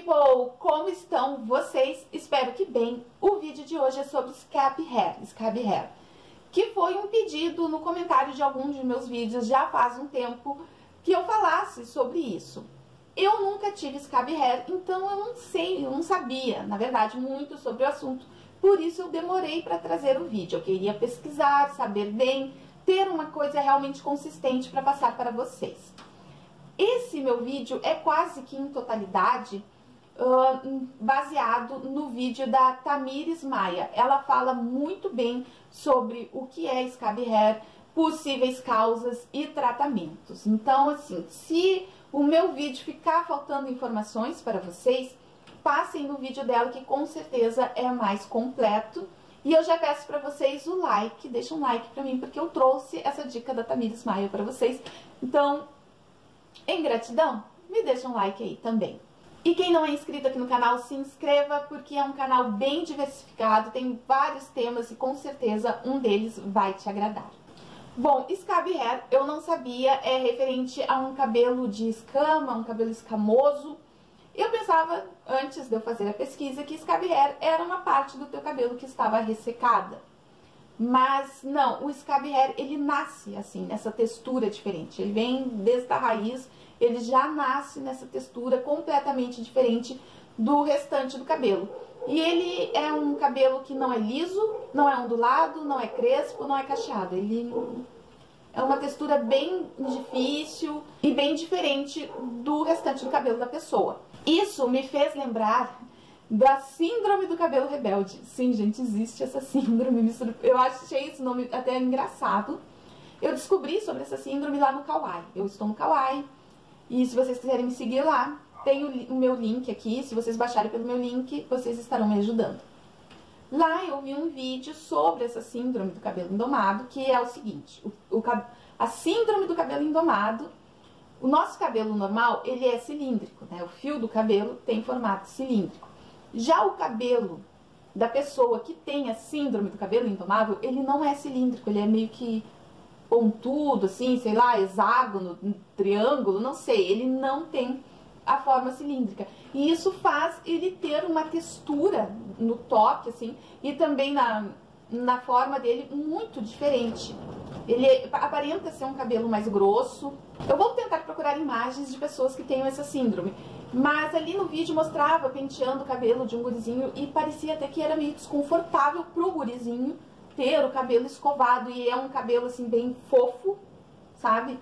people! Como estão vocês? Espero que bem. O vídeo de hoje é sobre scab hair, que foi um pedido no comentário de algum de meus vídeos. Já faz um tempo que eu falasse sobre isso. Eu nunca tive scab hair, então eu não sabia, na verdade, muito sobre o assunto. Por isso eu demorei para trazer o vídeo. Eu queria pesquisar, saber bem, ter uma coisa realmente consistente para passar para vocês. Esse meu vídeo é quase que em totalidade baseado no vídeo da Tamiris Maia. Ela fala muito bem sobre o que é scab hair, possíveis causas e tratamentos. Então, assim, se o meu vídeo ficar faltando informações para vocês, passem no vídeo dela, que com certeza é mais completo. E eu já peço para vocês o like, deixa um like para mim, porque eu trouxe essa dica da Tamiris Maia para vocês. Então, em gratidão, me deixa um like aí também. E quem não é inscrito aqui no canal, se inscreva, porque é um canal bem diversificado, tem vários temas e com certeza um deles vai te agradar. Bom, scab hair, eu não sabia, é referente a um cabelo de escama, um cabelo escamoso. Eu pensava, antes de eu fazer a pesquisa, que scab hair era uma parte do teu cabelo que estava ressecada. Mas não, o scab hair, ele nasce assim, nessa textura diferente. Ele vem desde a raiz, ele já nasce nessa textura completamente diferente do restante do cabelo. E ele é um cabelo que não é liso, não é ondulado, não é crespo, não é cacheado. Ele é uma textura bem difícil e bem diferente do restante do cabelo da pessoa. Isso me fez lembrar da síndrome do cabelo rebelde. Sim, gente, existe essa síndrome. Eu achei esse nome até engraçado. Eu descobri sobre essa síndrome lá no Kauai. Eu estou no Kauai. E se vocês quiserem me seguir lá, tem o meu link aqui. Se vocês baixarem pelo meu link, vocês estarão me ajudando. Lá eu vi um vídeo sobre essa síndrome do cabelo indomado, que é o seguinte. A síndrome do cabelo indomado, o nosso cabelo normal, ele é cilíndrico, né? O fio do cabelo tem formato cilíndrico. Já o cabelo da pessoa que tem a síndrome do cabelo indomável, ele não é cilíndrico, ele é meio que pontudo, assim, sei lá, hexágono, triângulo, não sei. Ele não tem a forma cilíndrica. E isso faz ele ter uma textura no toque, assim, e também na forma dele muito diferente. Ele aparenta ser um cabelo mais grosso. Eu vou tentar procurar imagens de pessoas que tenham essa síndrome. Mas ali no vídeo mostrava penteando o cabelo de um gurizinho e parecia até que era meio desconfortável pro gurizinho ter o cabelo escovado. E é um cabelo assim bem fofo, sabe?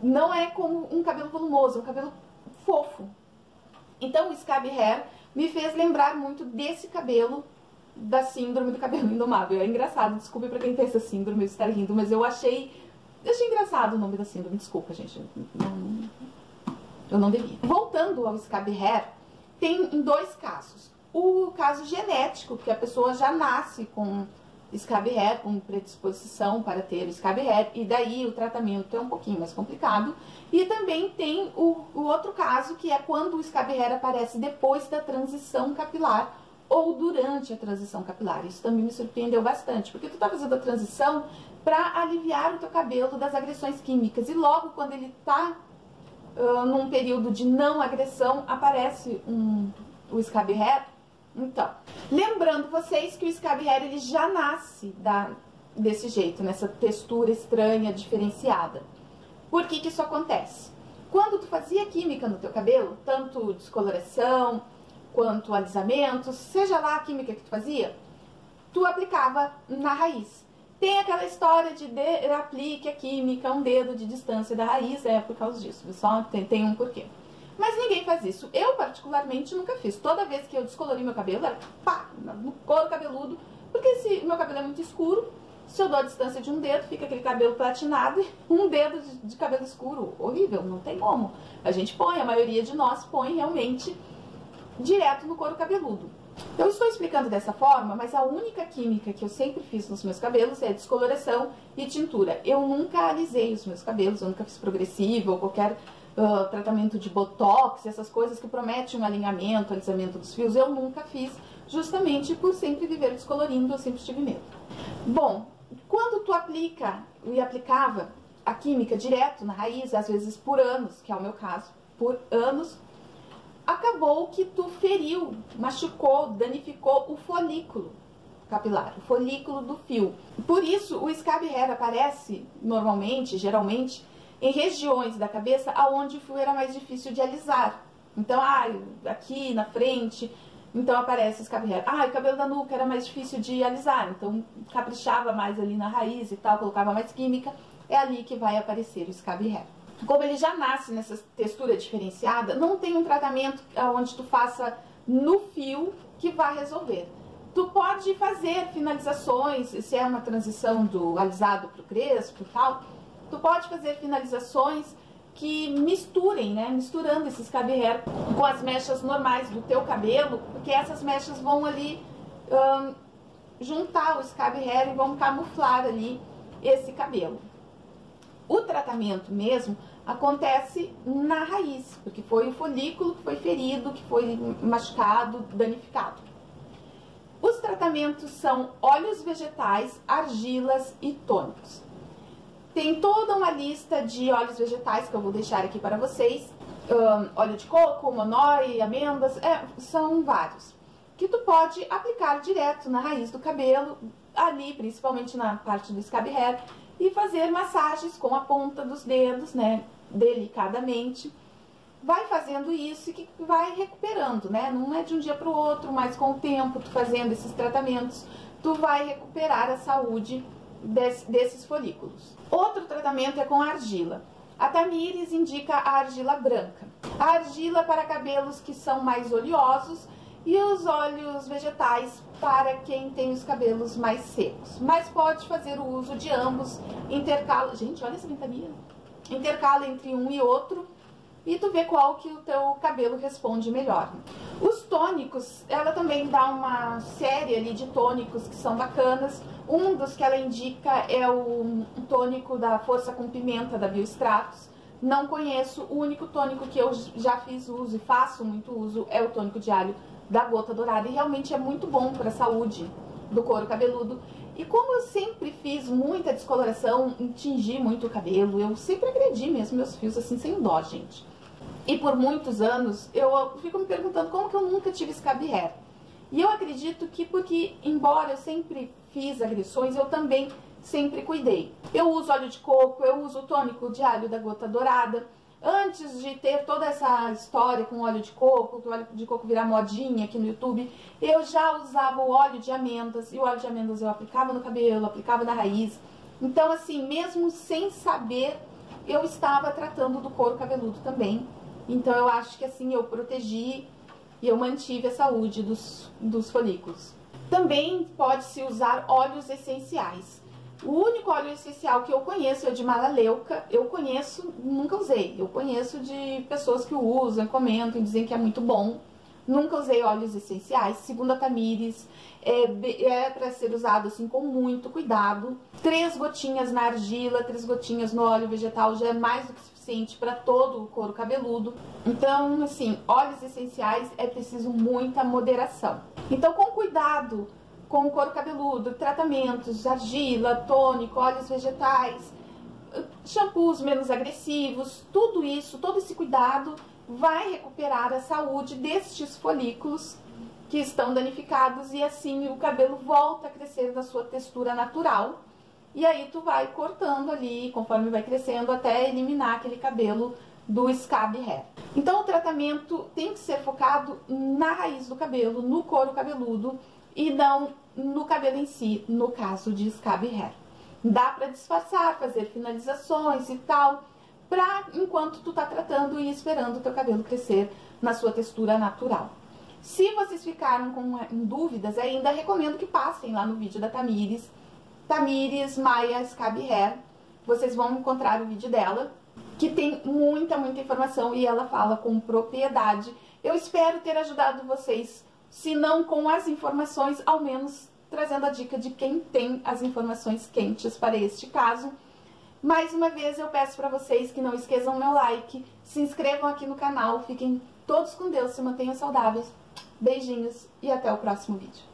Não é como um cabelo volumoso, é um cabelo fofo. Então o scab hair me fez lembrar muito desse cabelo da síndrome do cabelo indomável. É engraçado, desculpe pra quem tem essa síndrome eu estar rindo, mas eu achei engraçado o nome da síndrome, desculpa, gente. Eu não devia. Voltando ao scab hair, tem dois casos. O caso genético, que a pessoa já nasce com scab hair, com predisposição para ter scab hair, e daí o tratamento é um pouquinho mais complicado. E também tem o outro caso, que é quando o scab hair aparece depois da transição capilar, ou durante a transição capilar. Isso também me surpreendeu bastante, porque tu tá fazendo a transição para aliviar o teu cabelo das agressões químicas, e logo quando ele tá num período de não agressão, aparece o scab hair. Então, lembrando vocês que o scab hair, ele já nasce desse jeito, nessa textura estranha, diferenciada. Por que que isso acontece? Quando tu fazia química no teu cabelo, tanto descoloração quanto alisamentos, seja lá a química que tu fazia, tu aplicava na raiz. Tem aquela história de aplique a química a um dedo de distância da raiz, é por causa disso, só tem um porquê. Mas ninguém faz isso. Eu, particularmente, nunca fiz. Toda vez que eu descolori meu cabelo, era pá, no couro cabeludo, porque se meu cabelo é muito escuro, se eu dou a distância de um dedo, fica aquele cabelo platinado e um dedo de cabelo escuro. Horrível, não tem como. A gente põe, a maioria de nós põe realmente direto no couro cabeludo. Eu estou explicando dessa forma, mas a única química que eu sempre fiz nos meus cabelos é descoloração e tintura. Eu nunca alisei os meus cabelos, eu nunca fiz progressivo ou qualquer tratamento de botox, essas coisas que prometem um alinhamento, alisamento dos fios. Eu nunca fiz, justamente por sempre viver descolorindo, eu sempre tive medo. Bom, quando tu aplicava a química direto na raiz, às vezes por anos, que é o meu caso, por anos, acabou que tu feriu, machucou, danificou o folículo capilar, o folículo do fio. Por isso, o scab hair aparece normalmente, geralmente, em regiões da cabeça onde o fio era mais difícil de alisar. Então, aqui na frente, então aparece o scab hair. O cabelo da nuca era mais difícil de alisar, então caprichava mais ali na raiz e tal, colocava mais química. É ali que vai aparecer o scab hair. Como ele já nasce nessa textura diferenciada, não tem um tratamento onde tu faça no fio que vai resolver. Tu pode fazer finalizações, se é uma transição do alisado pro crespo e tal, tu pode fazer finalizações que misturem, né? Misturando esse scab hair com as mechas normais do teu cabelo, porque essas mechas vão ali juntar o scab hair e vão camuflar ali esse cabelo. O tratamento mesmo acontece na raiz, porque foi o folículo que foi ferido, que foi machucado, danificado. Os tratamentos são óleos vegetais, argilas e tônicos. Tem toda uma lista de óleos vegetais que eu vou deixar aqui para vocês. Óleo de coco, monói, amêndoas, são vários. Que tu pode aplicar direto na raiz do cabelo, ali principalmente na parte do scab hair, e fazer massagens com a ponta dos dedos, né, delicadamente. Vai fazendo isso e que vai recuperando, né, não é de um dia para o outro, mas com o tempo, tu fazendo esses tratamentos, tu vai recuperar a saúde desses folículos. Outro tratamento é com argila. A Tamiris indica a argila branca. A argila para cabelos que são mais oleosos e os óleos vegetais para quem tem os cabelos mais secos. Mas pode fazer o uso de ambos, intercala... Gente, olha essa ventania! Intercala entre um e outro e tu vê qual que o teu cabelo responde melhor. Os tônicos, ela também dá uma série ali de tônicos que são bacanas. Um dos que ela indica é o tônico da Força com Pimenta, da Bio Extratos. Não conheço, o único tônico que eu já fiz uso e faço muito uso é o tônico de alho da Gota Dourada, e realmente é muito bom para a saúde do couro cabeludo. E como eu sempre fiz muita descoloração, tingi muito o cabelo, eu sempre agredi mesmo meus fios assim, sem dó, gente. E por muitos anos eu fico me perguntando como que eu nunca tive scab hair. E eu acredito que porque, embora eu sempre fiz agressões, eu também sempre cuidei. Eu uso óleo de coco, eu uso o tônico de alho da Gota Dourada. Antes de ter toda essa história com óleo de coco, que o óleo de coco virar modinha aqui no YouTube, eu já usava o óleo de amêndoas, e o óleo de amêndoas eu aplicava no cabelo, aplicava na raiz. Então, assim, mesmo sem saber, eu estava tratando do couro cabeludo também. Então, eu acho que assim, eu protegi e eu mantive a saúde dos folículos. Também pode-se usar óleos essenciais. O único óleo essencial que eu conheço é o de malaleuca. Eu conheço, nunca usei. Eu conheço de pessoas que usam, comentam, dizem que é muito bom. Nunca usei óleos essenciais. Segundo a Tamiris, é para ser usado assim com muito cuidado. 3 gotinhas na argila, 3 gotinhas no óleo vegetal já é mais do que suficiente para todo o couro cabeludo. Então, assim, óleos essenciais é preciso muita moderação. Então, com cuidado com o couro cabeludo, tratamentos, argila, tônico, óleos vegetais, shampoos menos agressivos, tudo isso, todo esse cuidado vai recuperar a saúde destes folículos que estão danificados e assim o cabelo volta a crescer da sua textura natural. E aí tu vai cortando ali, conforme vai crescendo, até eliminar aquele cabelo do scab hair. Então o tratamento tem que ser focado na raiz do cabelo, no couro cabeludo, e não no cabelo em si, no caso de scab hair. Dá pra disfarçar, fazer finalizações e tal, enquanto tu tá tratando e esperando o teu cabelo crescer na sua textura natural. Se vocês ficaram com dúvidas ainda, recomendo que passem lá no vídeo da Tamiris. Tamiris Maia Scab Hair. Vocês vão encontrar o vídeo dela, que tem muita, muita informação e ela fala com propriedade. Eu espero ter ajudado vocês, se não com as informações, ao menos trazendo a dica de quem tem as informações quentes para este caso. Mais uma vez eu peço para vocês que não esqueçam o meu like, se inscrevam aqui no canal, fiquem todos com Deus, se mantenham saudáveis. Beijinhos e até o próximo vídeo.